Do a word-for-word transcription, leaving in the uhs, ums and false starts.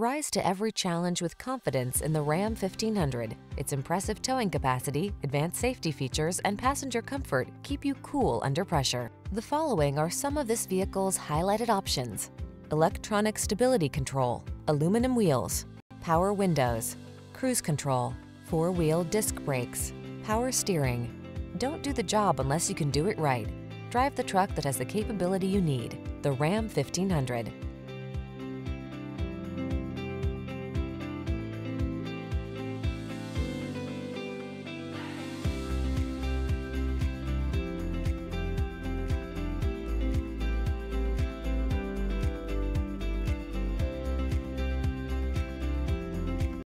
Rise to every challenge with confidence in the Ram fifteen hundred. Its impressive towing capacity, advanced safety features, and passenger comfort keep you cool under pressure. The following are some of this vehicle's highlighted options: electronic stability control, aluminum wheels, power windows, cruise control, four-wheel disc brakes, power steering. Don't do the job unless you can do it right. Drive the truck that has the capability you need, the Ram fifteen hundred.